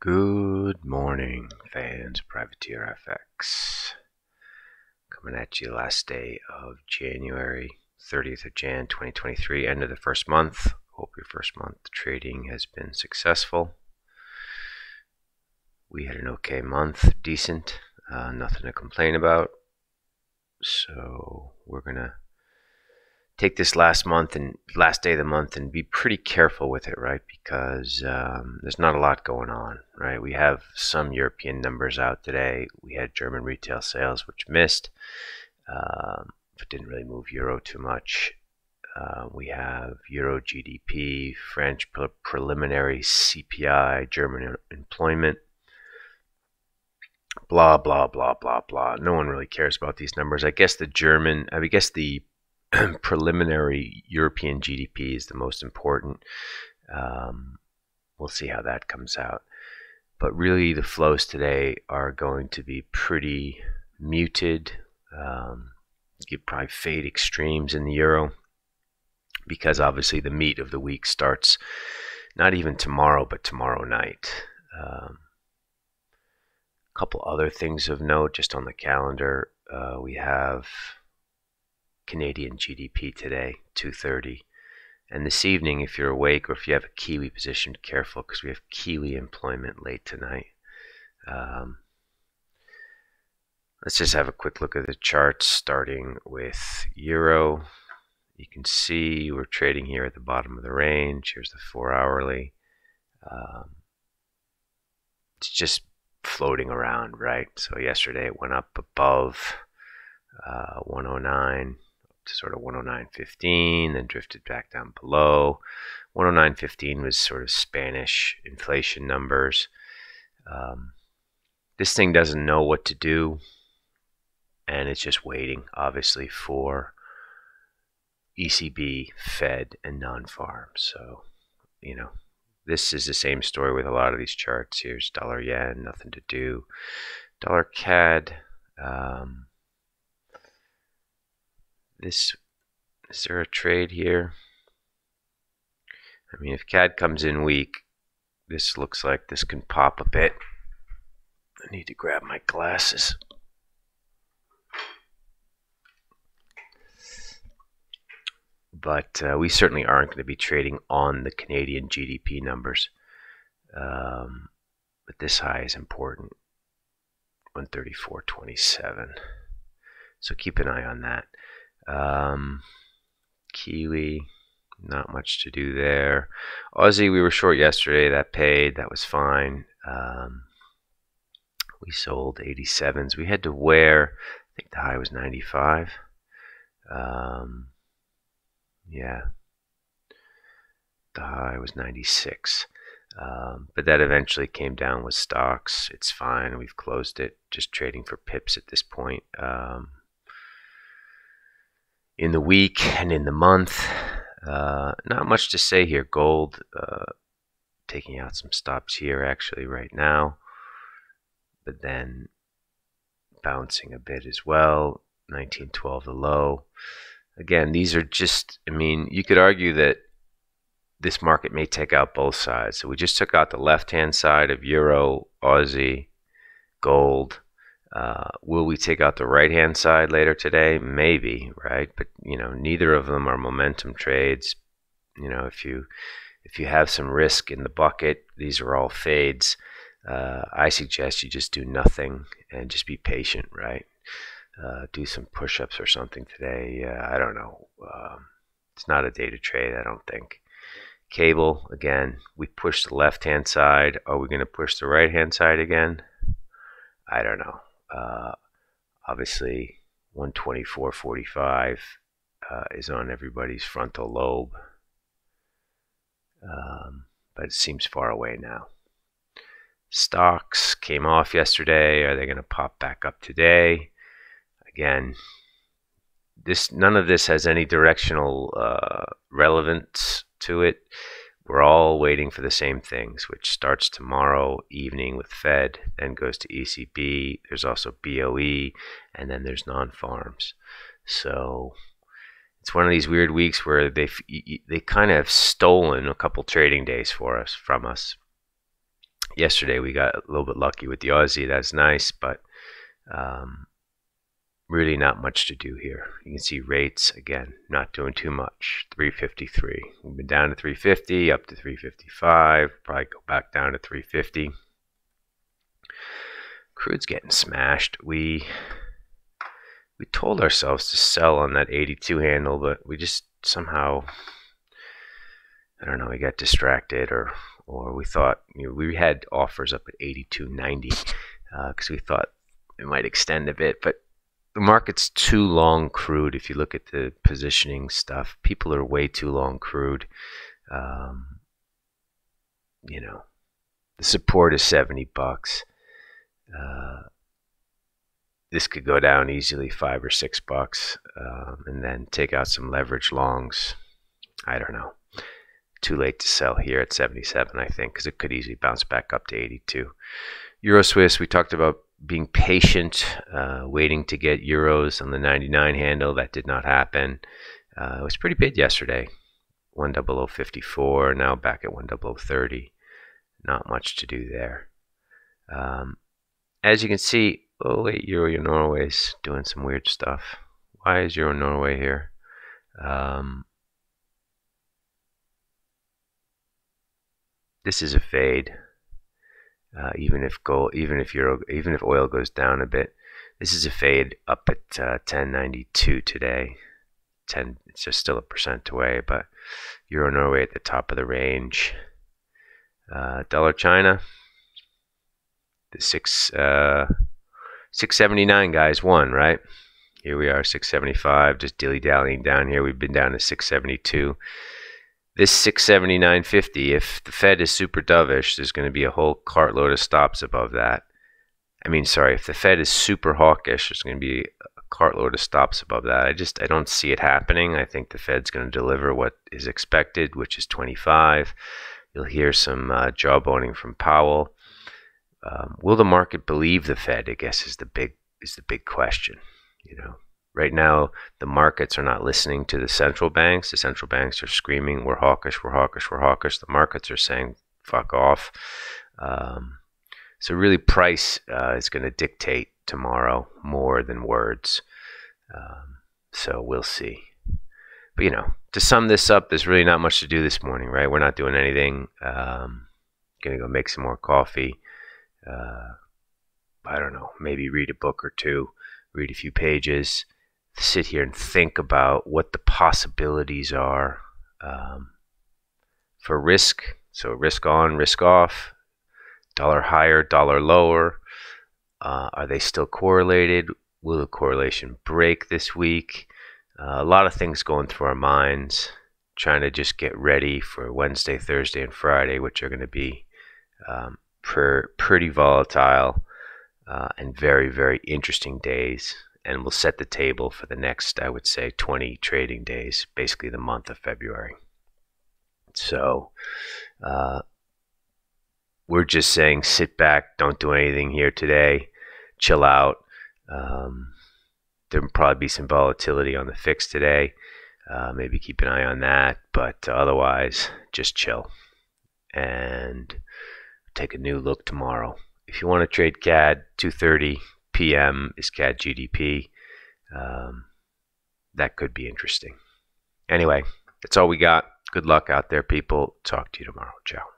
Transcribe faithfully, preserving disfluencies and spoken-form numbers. Good morning, fans. Privateer F X coming at you last day of January, thirtieth of Jan twenty twenty-three, end of the first month. Hope your first month trading has been successful. We had an okay month, decent, uh, nothing to complain about. So we're gonna take this last month and last day of the month and be pretty careful with it, right? Because um, there's not a lot going on, right? We have some European numbers out today. We had German retail sales, which missed, um, but didn't really move Euro too much. Uh, we have Euro G D P, French pre preliminary C P I, German employment, blah, blah, blah, blah, blah. No one really cares about these numbers. I guess the German, I guess the preliminary European G D P is the most important. Um, we'll see how that comes out. But really, the flows today are going to be pretty muted. Um, you probably fade extremes in the euro because obviously the meat of the week starts not even tomorrow, but tomorrow night. Um, a couple other things of note just on the calendar. Uh, we have Canadian G D P today, two thirty, and this evening, if you're awake or if you have a Kiwi position, careful, because we have Kiwi employment late tonight. Um, let's just have a quick look at the charts, starting with Euro. You can see we're trading here at the bottom of the range. Here's the four hourly. Um, it's just floating around, right? So yesterday it went up above uh, one oh nine. To sort of one oh nine fifteen, then drifted back down below. one oh nine fifteen was sort of Spanish inflation numbers. Um, this thing doesn't know what to do, and it's just waiting, obviously, for E C B, Fed, and non-farm. So, you know, this is the same story with a lot of these charts. Here's dollar yen, nothing to do. Dollar C A D. Um, This, is there a trade here? I mean, if C A D comes in weak, this looks like this can pop a bit. I need to grab my glasses. But uh, we certainly aren't going to be trading on the Canadian G D P numbers. Um, but this high is important, one thirty-four twenty-seven. So keep an eye on that. Um, Kiwi, not much to do there. Aussie, we were short yesterday. That paid. That was fine. Um, we sold eighty-sevens. We had to wear, I think the high was ninety-five. Um, yeah. The high was ninety-six. Um, but that eventually came down with stocks. It's fine. We've closed it. Just trading for pips at this point. Um, in the week and in the month, uh, not much to say here. Gold, uh, taking out some stops here actually right now, but then bouncing a bit as well, nineteen twelve the low. Again, these are just, I mean, you could argue that this market may take out both sides. So we just took out the left-hand side of Euro, Aussie, gold. Uh, will we take out the right-hand side later today? Maybe, right? But, you know, neither of them are momentum trades. You know, if you if you have some risk in the bucket, these are all fades. Uh, I suggest you just do nothing and just be patient, right? Uh, do some push-ups or something today. Uh, I don't know. Uh, it's not a day to trade, I don't think. Cable, again, we push the left-hand side. Are we going to push the right-hand side again? I don't know. Uh, obviously, one twenty-four forty-five uh, is on everybody's frontal lobe, um, but it seems far away now. Stocks came off yesterday. Are they going to pop back up today? Again, this none of this has any directional uh, relevance to it. We're all waiting for the same things, which starts tomorrow evening with Fed, then goes to E C B. There's also B O E, and then there's non-farms. So it's one of these weird weeks where they they kind of have stolen a couple trading days for us from us. yesterday we got a little bit lucky with the Aussie. That's nice, but um, really not much to do here. You can see rates, again, not doing too much. three fifty-three. We've been down to three fifty, up to three fifty-five, probably go back down to three fifty. Crude's getting smashed. We we told ourselves to sell on that eighty-two handle, but we just somehow, I don't know, we got distracted, or or we thought, you know, we had offers up at eighty-two ninety uh, because we thought it might extend a bit, but the market's too long crude. If you look at the positioning stuff, people are way too long crude. Um, you know, the support is seventy bucks. Uh, this could go down easily five or six bucks, um, and then take out some leverage longs. I don't know. Too late to sell here at seventy-seven, I think, because it could easily bounce back up to eighty-two. Euro Swiss, we talked about being patient, uh, waiting to get euros on the ninety-nine handle. That did not happen. Uh, it was pretty big yesterday, one thousand fifty-four, now back at one thousand thirty. Not much to do there. Um, As you can see, oh wait, Euro Norway's doing some weird stuff. Why is Euro Norway here? Um, this is a fade. Uh, even if gold, even if Euro, even if oil goes down a bit, this is a fade up at uh, ten ninety-two today. Ten, it's just still a percent away, but Euro Norway at the top of the range. Uh, dollar China. The six uh, six seventy nine guys won, right? Here we are, six seventy five, just dilly dallying down here. We've been down to six seventy two. This six seventy nine fifty. If the Fed is super dovish, there's going to be a whole cartload of stops above that. I mean, sorry, if the Fed is super hawkish, there's going to be a cartload of stops above that. I just I don't see it happening. I think the Fed's going to deliver what is expected, which is twenty five. You'll hear some uh, jawboning from Powell. Um, will the market believe the Fed, I guess, is the big is the big question. You know, right now the markets are not listening to the central banks. The central banks are screaming, "We're hawkish, we're hawkish, we're hawkish." The markets are saying, "Fuck off." Um, so really, price uh, is going to dictate tomorrow more than words. Um, so we'll see. But you know, to sum this up, there's really not much to do this morning, right? We're not doing anything. Um, going to go make some more coffee. Uh, I don't know, maybe read a book or two, read a few pages, sit here and think about what the possibilities are um, for risk. So risk on, risk off, dollar higher, dollar lower. Uh, are they still correlated? Will the correlation break this week? Uh, a lot of things going through our minds, trying to just get ready for Wednesday, Thursday, and Friday, which are going to be um, Per, pretty volatile uh, and very, very interesting days, and will set the table for the next, I would say, twenty trading days, basically the month of February. So uh, we're just saying sit back, don't do anything here today, chill out. Um, there'll probably be some volatility on the fix today. Uh, maybe keep an eye on that, but otherwise, just chill. And take a new look tomorrow. If you want to trade C A D, two thirty p m is C A D G D P. Um, that could be interesting. Anyway, that's all we got. Good luck out there, people. Talk to you tomorrow. Ciao.